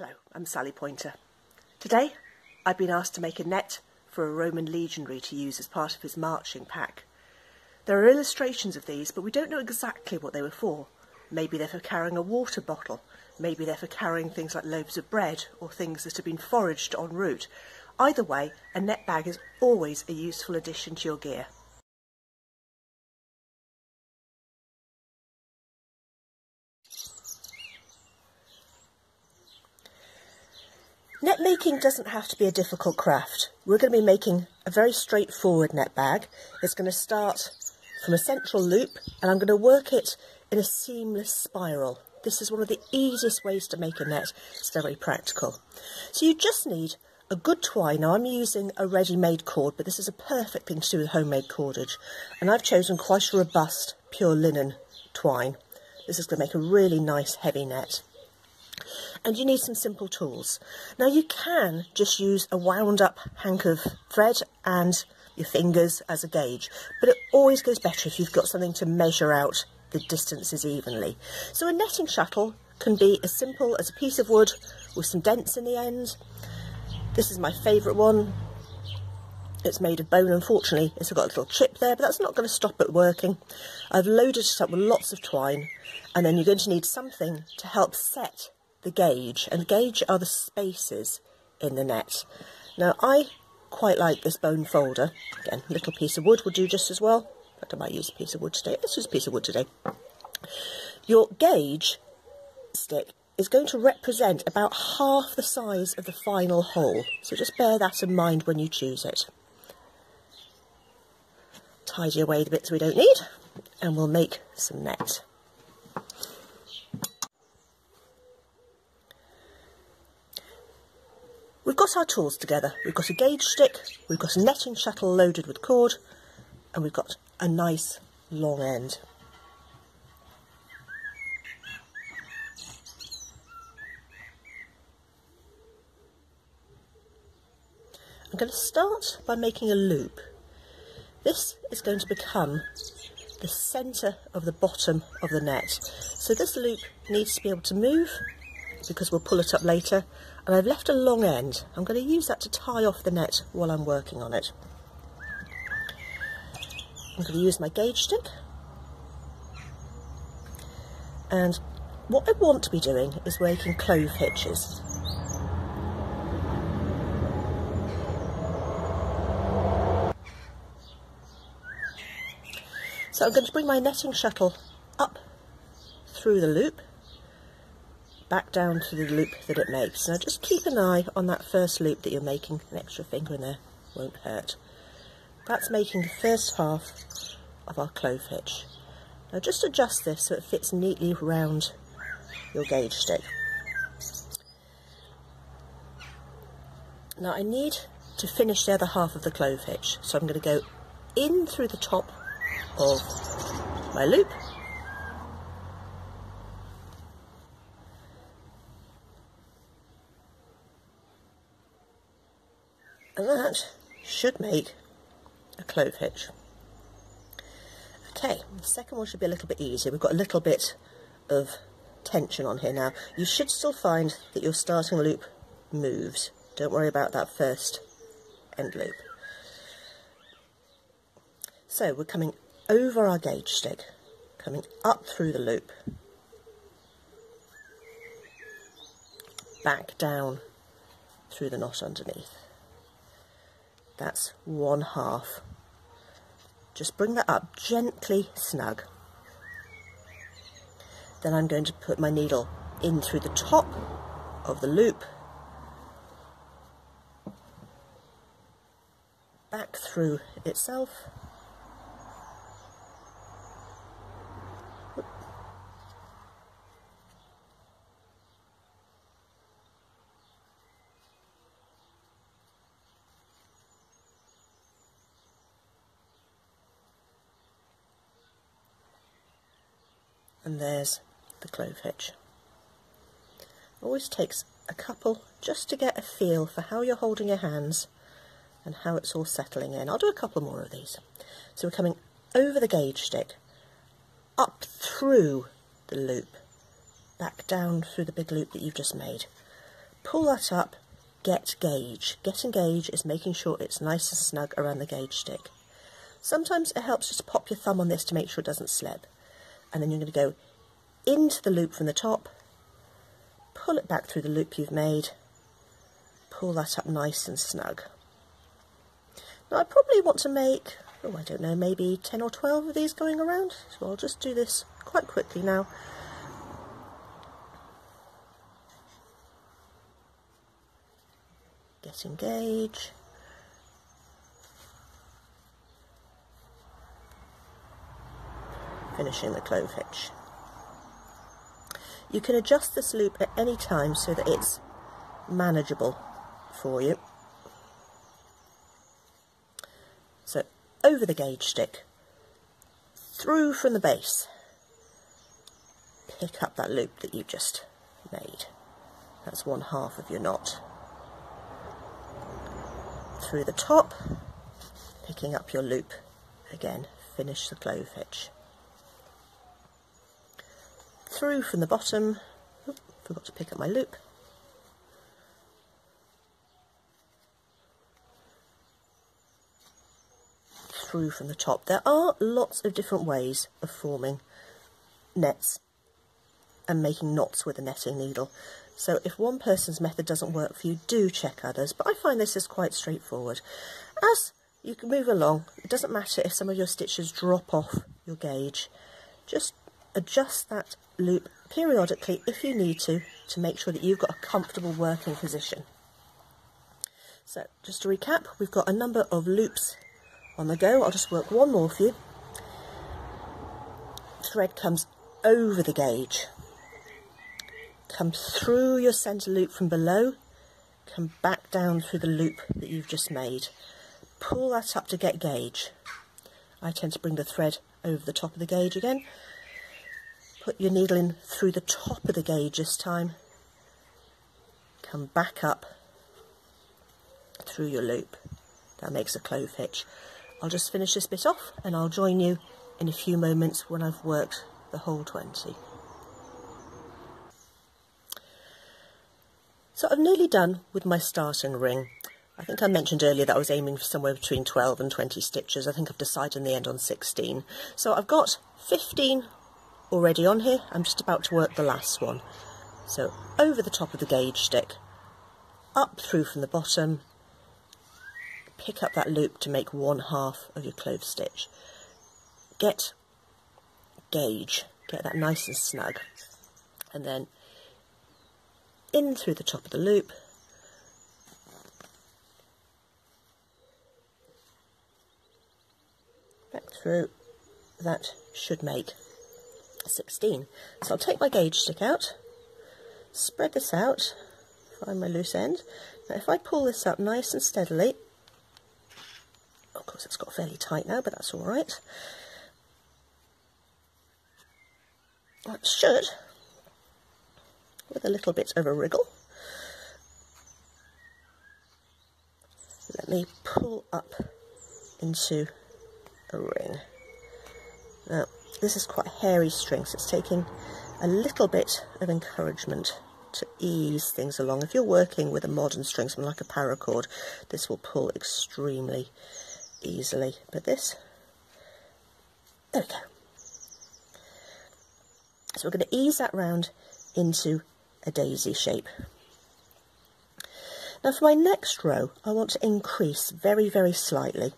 Hello, I'm Sally Pointer. Today I've been asked to make a net for a Roman legionary to use as part of his marching pack. There are illustrations of these, but we don't know exactly what they were for. Maybe they're for carrying a water bottle, maybe they're for carrying things like loaves of bread or things that have been foraged en route. Either way, a net bag is always a useful addition to your gear. Net making doesn't have to be a difficult craft. We're going to be making a very straightforward net bag. It's going to start from a central loop and I'm going to work it in a seamless spiral. This is one of the easiest ways to make a net. It's very practical. So you just need a good twine. Now I'm using a ready-made cord, but this is a perfect thing to do with homemade cordage. And I've chosen quite a robust pure linen twine. This is going to make a really nice heavy net. And you need some simple tools. Now you can just use a wound up hank of thread and your fingers as a gauge, but it always goes better if you've got something to measure out the distances evenly. So a netting shuttle can be as simple as a piece of wood with some dents in the end. This is my favourite one. It's made of bone. Unfortunately it's got a little chip there, but that's not going to stop it working. I've loaded it up with lots of twine, and then you're going to need something to help set the gauge, and the gauge are the spaces in the net. Now I quite like this bone folder. Again, a little piece of wood will do just as well. In fact, I might use a piece of wood today. Let's use a piece of wood today. Your gauge stick is going to represent about half the size of the final hole, so just bear that in mind when you choose it. Tidy away the bits we don't need and we'll make some net. We've got our tools together. We've got a gauge stick, we've got a netting shuttle loaded with cord, and we've got a nice long end. I'm going to start by making a loop. This is going to become the centre of the bottom of the net. So this loop needs to be able to move, because we'll pull it up later, and I've left a long end. I'm going to use that to tie off the net while I'm working on it. I'm going to use my gauge stick, and what I want to be doing is making clove hitches. So I'm going to bring my netting shuttle up through the loop, back down to the loop that it makes. Now just keep an eye on that first loop that you're making. An extra finger in there won't hurt. That's making the first half of our clove hitch. Now just adjust this so it fits neatly round your gauge stick. Now I need to finish the other half of the clove hitch, so I'm going to go in through the top of my loop, and that should make a clove hitch. Okay, the second one should be a little bit easier. We've got a little bit of tension on here now. You should still find that your starting loop moves. Don't worry about that first end loop. So we're coming over our gauge stick, coming up through the loop, back down through the knot underneath. That's one half. Just bring that up gently, snug. Then I'm going to put my needle in through the top of the loop, back through itself, and there's the clove hitch. Always takes a couple just to get a feel for how you're holding your hands and how it's all settling in. I'll do a couple more of these. So we're coming over the gauge stick, up through the loop, back down through the big loop that you've just made, pull that up, get gauge. Getting gauge is making sure it's nice and snug around the gauge stick. Sometimes it helps just to pop your thumb on this to make sure it doesn't slip. And then you're going to go into the loop from the top, pull it back through the loop you've made, pull that up nice and snug. Now I probably want to make, oh I don't know, maybe 10 or 12 of these going around, so I'll just do this quite quickly now. Getting gauge. Finishing the clove hitch. You can adjust this loop at any time so that it's manageable for you. So over the gauge stick, through from the base, pick up that loop that you just made. That's one half of your knot. Through the top, picking up your loop again, finish the clove hitch. Through from the bottom, oops, forgot to pick up my loop, through from the top. There are lots of different ways of forming nets and making knots with a netting needle, so if one person's method doesn't work for you, do check others, but I find this is quite straightforward. As you can move along, it doesn't matter if some of your stitches drop off your gauge, just adjust that loop periodically if you need to make sure that you've got a comfortable working position. So just to recap, we've got a number of loops on the go. I'll just work one more for you. Thread comes over the gauge, come through your centre loop from below, come back down through the loop that you've just made, pull that up to get gauge. I tend to bring the thread over the top of the gauge again. Put your needle in through the top of the gauge this time, come back up through your loop. That makes a clove hitch. I'll just finish this bit off and I'll join you in a few moments when I've worked the whole 20. So I'm nearly done with my starting ring. I think I mentioned earlier that I was aiming for somewhere between 12 and 20 stitches. I think I've decided in the end on 16. So I've got 15 already on here. I'm just about to work the last one. So over the top of the gauge stick, up through from the bottom, pick up that loop to make one half of your clove stitch. Get gauge, get that nice and snug, and then in through the top of the loop, back through. That should make 16. So I'll take my gauge stick out, spread this out, find my loose end. Now if I pull this up nice and steadily, of course it's got fairly tight now, but that's all right. That should, with a little bit of a wriggle, let me pull up into a ring. Now, this is quite a hairy string, so it's taking a little bit of encouragement to ease things along. If you're working with a modern string, something like a paracord, this will pull extremely easily. But this, there we go. So we're going to ease that round into a daisy shape. Now for my next row, I want to increase very, very slightly.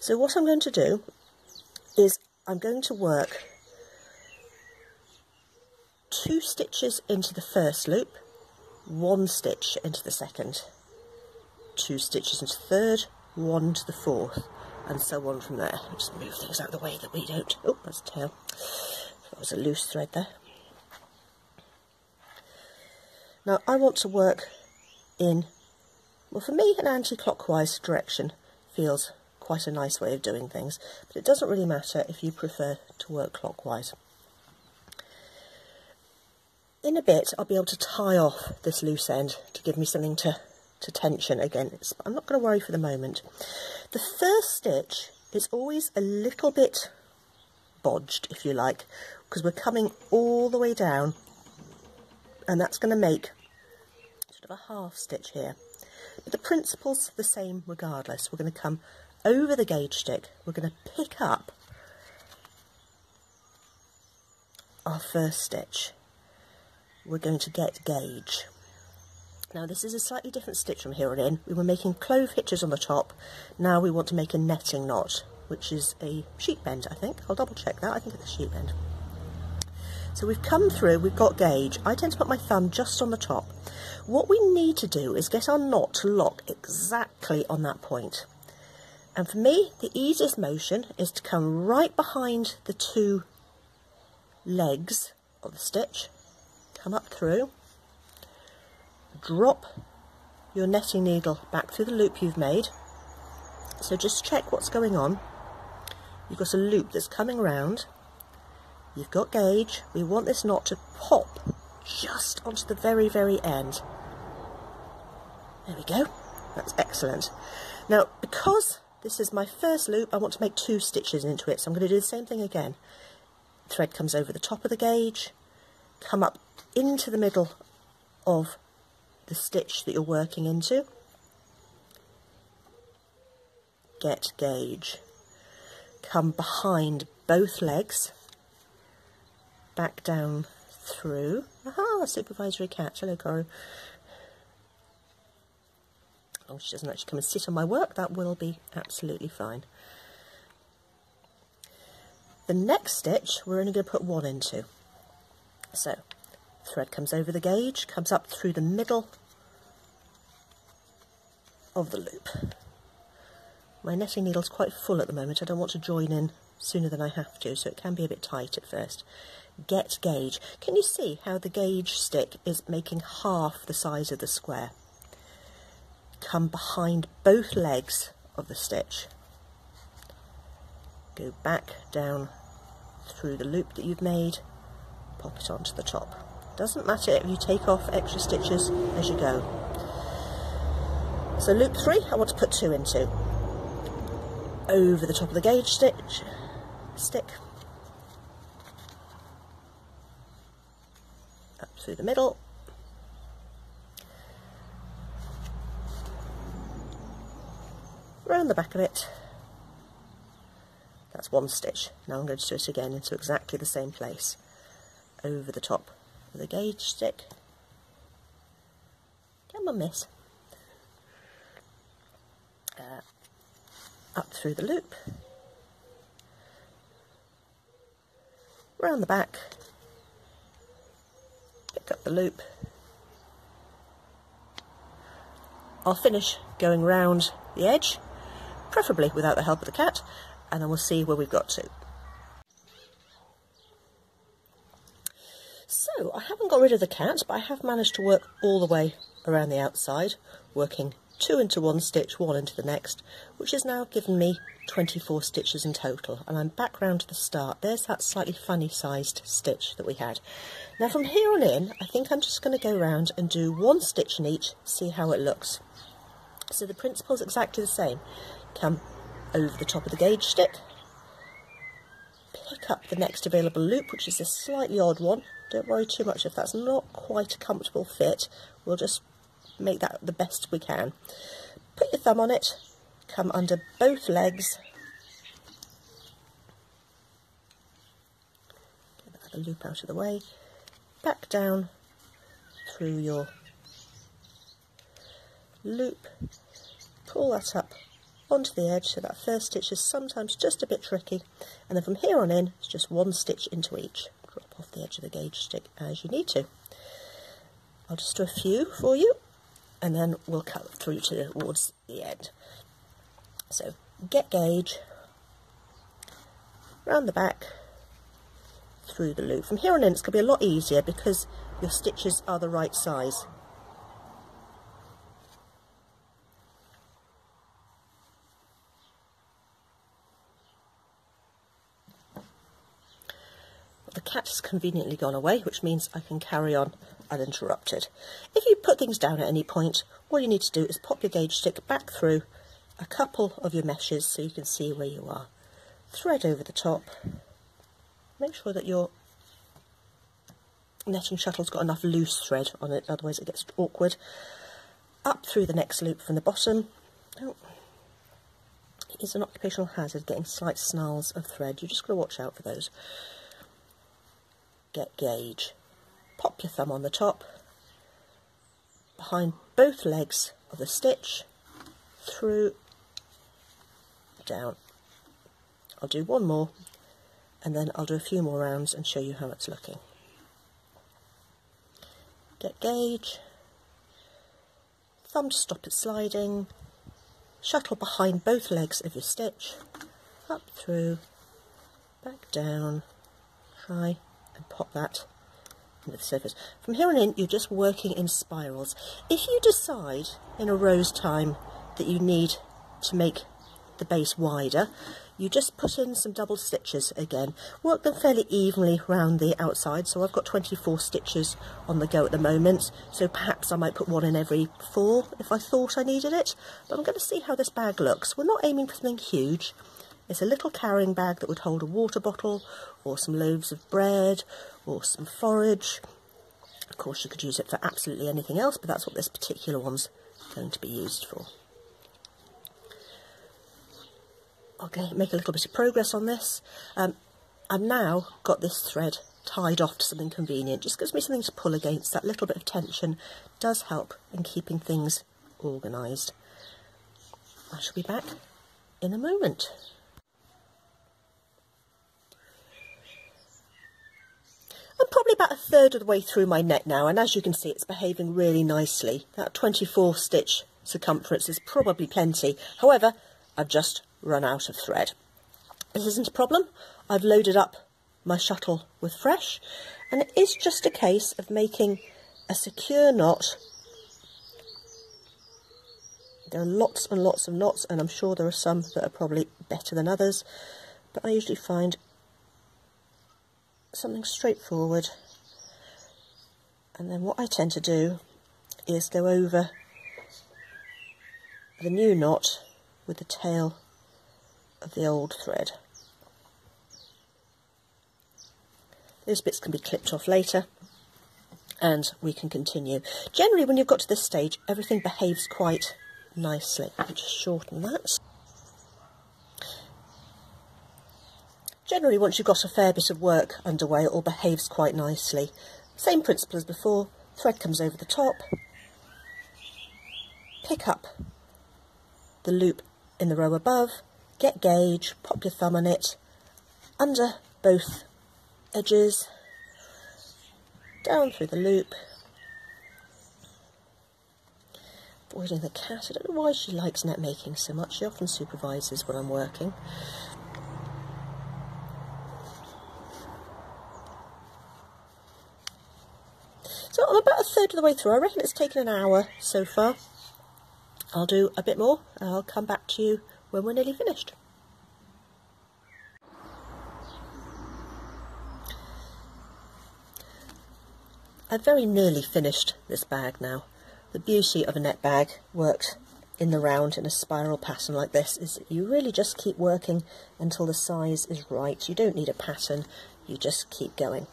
So what I'm going to do is I'm going to work 2 stitches into the first loop, 1 stitch into the second, 2 stitches into the third, 1 to the fourth, and so on from there. Just move things out of the way that we don't. Oh, that's a tail. That was a loose thread there. Now I want to work in, well for me an anti-clockwise direction feels quite a nice way of doing things, but it doesn't really matter if you prefer to work clockwise. In a bit I'll be able to tie off this loose end to give me something to tension again. I'm not going to worry for the moment. The first stitch is always a little bit bodged, if you like, because we're coming all the way down, and that's going to make of a half stitch here, but the principle's the same regardless. We're going to come over the gauge stick, we're going to pick up our first stitch, we're going to get gauge. Now this is a slightly different stitch from here on in. We were making clove hitches on the top, now we want to make a netting knot, which is a sheep bend, I think. I'll double check that, I think it's a sheep bend. So we've come through, we've got gauge. I tend to put my thumb just on the top. What we need to do is get our knot to lock exactly on that point. And for me, the easiest motion is to come right behind the two legs of the stitch, come up through, drop your netting needle back through the loop you've made. So just check what's going on. You've got a loop that's coming round. You've got gauge, we want this knot to pop just onto the very, very end. There we go, that's excellent. Now, because this is my first loop, I want to make two stitches into it, so I'm going to do the same thing again. Thread comes over the top of the gauge, come up into the middle of the stitch that you're working into, get gauge, come behind both legs, back down through. Aha, supervisory catch. Hello, Coru. As long as she doesn't actually come and sit on my work, that will be absolutely fine. The next stitch, we're only going to put one into. So, thread comes over the gauge, comes up through the middle of the loop. My netting needle's quite full at the moment. I don't want to join in sooner than I have to, so it can be a bit tight at first. Get gauge. Can you see how the gauge stick is making half the size of the square? Come behind both legs of the stitch. Go back down through the loop that you've made, pop it onto the top. Doesn't matter if you take off extra stitches as you go. So loop three, I want to put two into. Over the top of the gauge stitch, stick, up through the middle, round the back of it, that's one stitch. Now I'm going to do it again into exactly the same place, over the top of the gauge stick, come on miss, up through the loop, round the back, pick up the loop. I'll finish going round the edge, preferably without the help of the cat, and then we'll see where we've got to. So I haven't got rid of the cat, but I have managed to work all the way around the outside, working two into one stitch, one into the next, which has now given me 24 stitches in total, and I'm back round to the start. There's that slightly funny sized stitch that we had. Now from here on in, I think I'm just going to go round and do one stitch in each, see how it looks. So the principle's exactly the same. Come over the top of the gauge stick, pick up the next available loop, which is a slightly odd one. Don't worry too much if that's not quite a comfortable fit, we'll just make that the best we can. Put your thumb on it, come under both legs, get that other loop out of the way, back down through your loop, pull that up onto the edge, so that first stitch is sometimes just a bit tricky, and then from here on in it's just one stitch into each. Drop off the edge of the gauge stick as you need to. I'll just do a few for you, and then we'll cut through towards the end. So get gauge, round the back, through the loop. From here on in it's going to be a lot easier because your stitches are the right size. The cat has conveniently gone away, which means I can carry on uninterrupted. If you put things down at any point, all you need to do is pop your gauge stick back through a couple of your meshes so you can see where you are. Thread over the top. Make sure that your netting shuttle's got enough loose thread on it, otherwise it gets awkward. Up through the next loop from the bottom. Oh, it is an occupational hazard, getting slight snarls of thread. You're just going to watch out for those. Get gauge. Pop your thumb on the top, behind both legs of the stitch, through, down. I'll do one more, and then I'll do a few more rounds and show you how it's looking. Get gauge, thumb to stop it sliding, shuttle behind both legs of your stitch, up through, back down, try and pop that into the surface. From here on in, you're just working in spirals. If you decide in a row's time that you need to make the base wider, you just put in some double stitches again. Work them fairly evenly round the outside. So I've got 24 stitches on the go at the moment, so perhaps I might put one in every 4 if I thought I needed it. But I'm going to see how this bag looks. We're not aiming for something huge. It's a little carrying bag that would hold a water bottle or some loaves of bread or some forage. Of course, you could use it for absolutely anything else, but that's what this particular one's going to be used for. Okay, make a little bit of progress on this. I've now got this thread tied off to something convenient. Just gives me something to pull against. That little bit of tension does help in keeping things organised. I shall be back in a moment. I'm probably about a third of the way through my net now, and as you can see, it's behaving really nicely. That 24 stitch circumference is probably plenty. However, I've just run out of thread. This isn't a problem. I've loaded up my shuttle with fresh, and it is just a case of making a secure knot. There are lots and lots of knots, and I'm sure there are some that are probably better than others, but I usually find something straightforward, and then what I tend to do is go over the new knot with the tail of the old thread. Those bits can be clipped off later and we can continue. Generally, when you've got to this stage, everything behaves quite nicely. I'll just shorten that. Generally, once you've got a fair bit of work underway, it all behaves quite nicely. Same principle as before. Thread comes over the top. Pick up the loop in the row above. Get gauge, pop your thumb on it, under both edges, down through the loop. Avoiding the cat. I don't know why she likes net making so much. She often supervises when I'm working. So I'm about a third of the way through. I reckon it's taken an hour so far. I'll do a bit more and I'll come back to you when we're nearly finished. I've very nearly finished this bag now. The beauty of a net bag worked in the round in a spiral pattern like this is that you really just keep working until the size is right. You don't need a pattern, you just keep going.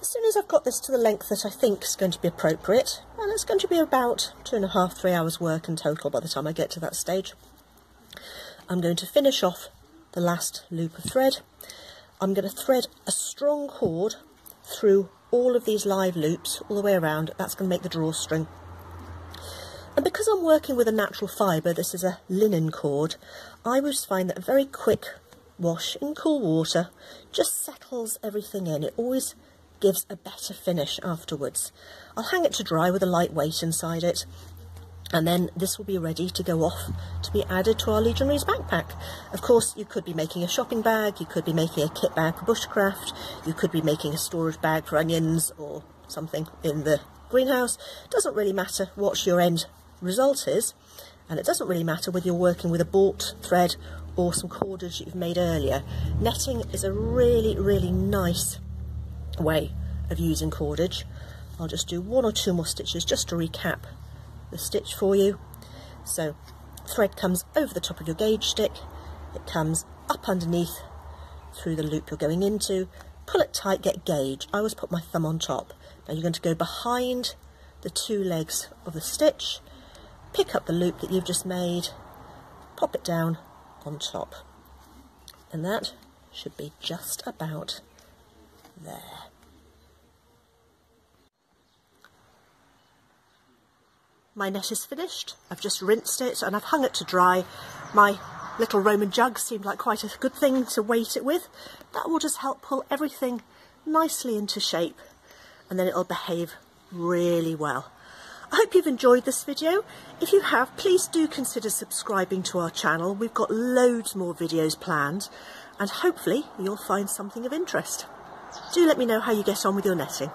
As soon as I've got this to the length that I think is going to be appropriate, and it's going to be about 2.5–3 hours work in total by the time I get to that stage, I'm going to finish off the last loop of thread. I'm going to thread a strong cord through all of these live loops all the way around. That's going to make the drawstring. And because I'm working with a natural fibre, this is a linen cord, I always find that a very quick wash in cool water just settles everything in. It always gives a better finish afterwards. I'll hang it to dry with a light weight inside it, and then this will be ready to go off to be added to our Legionary's backpack. Of course, you could be making a shopping bag, you could be making a kit bag for bushcraft, you could be making a storage bag for onions or something in the greenhouse. It doesn't really matter what your end result is, and it doesn't really matter whether you're working with a bought thread or some cordage you've made earlier. Netting is a really, really nice way of using cordage. I'll just do 1 or 2 more stitches just to recap the stitch for you. So thread comes over the top of your gauge stick, it comes up underneath through the loop you're going into, pull it tight, get gauge. I always put my thumb on top. Now you're going to go behind the two legs of the stitch, pick up the loop that you've just made, pop it down on top, and that should be just about there. My net is finished. I've just rinsed it and I've hung it to dry. My little Roman jug seemed like quite a good thing to weight it with. That will just help pull everything nicely into shape, and then it'll behave really well. I hope you've enjoyed this video. If you have, please do consider subscribing to our channel. We've got loads more videos planned, and hopefully you'll find something of interest. Do let me know how you get on with your netting.